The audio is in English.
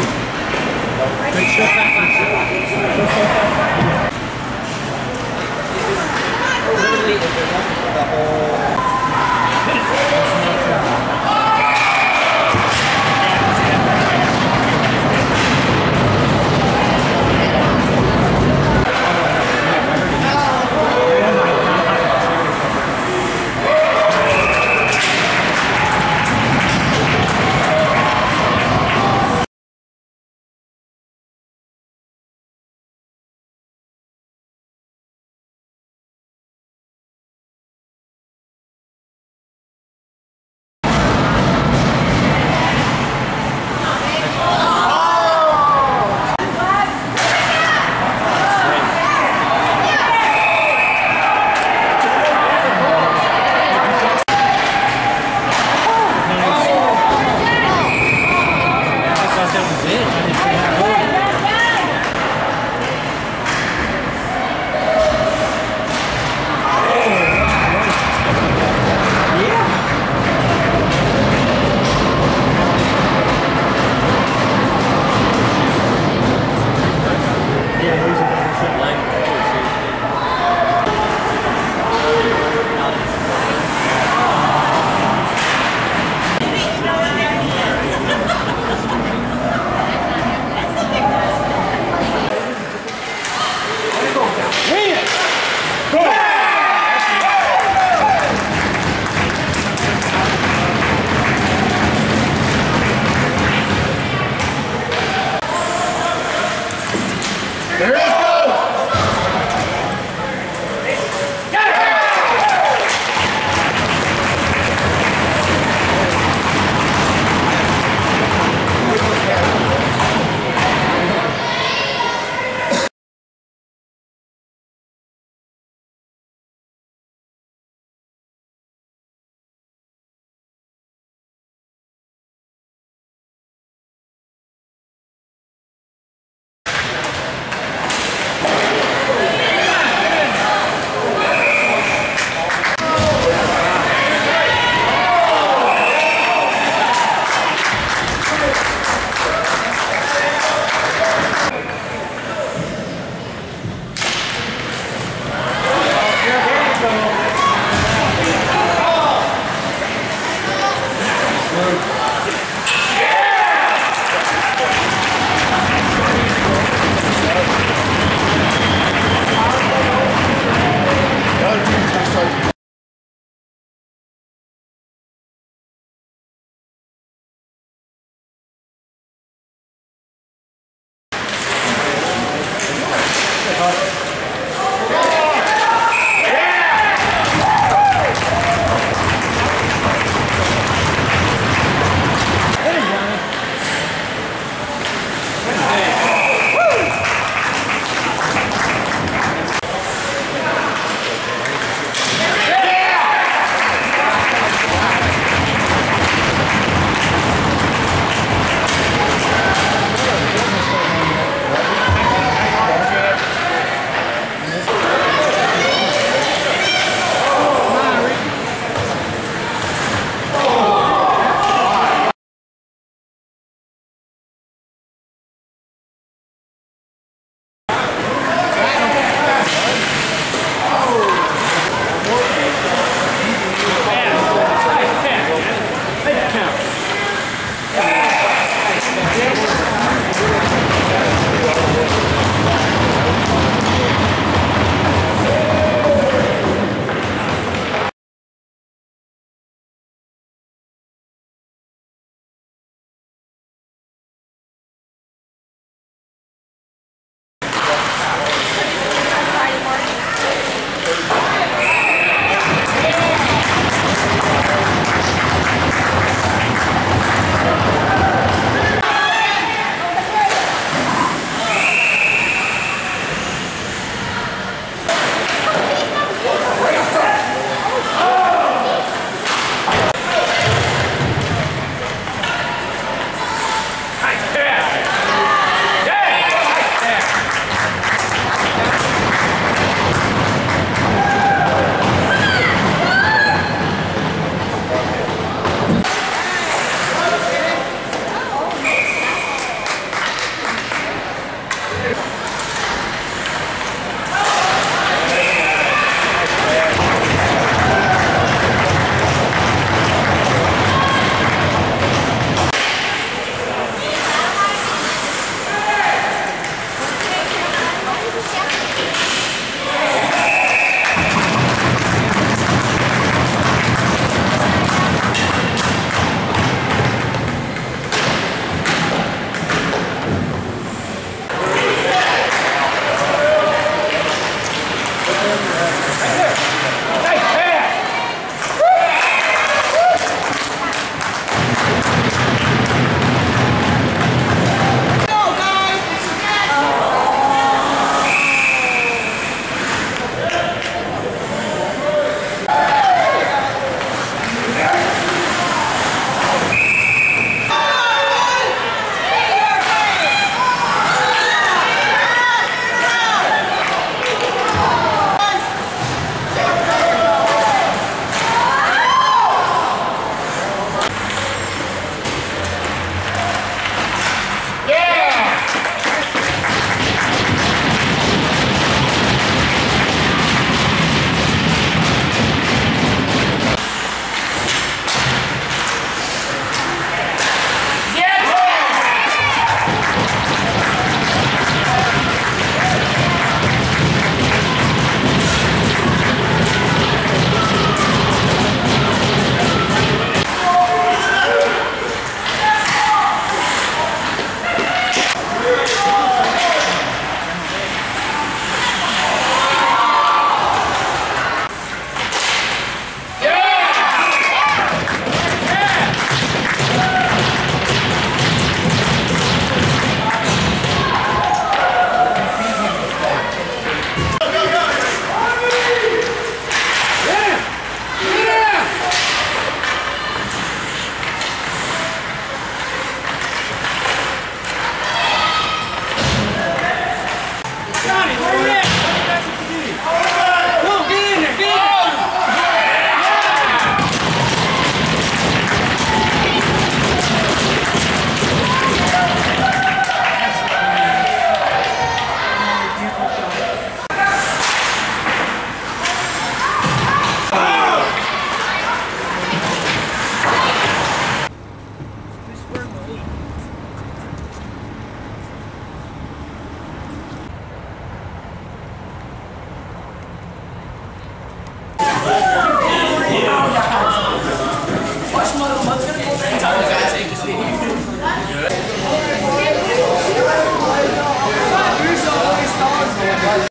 The whole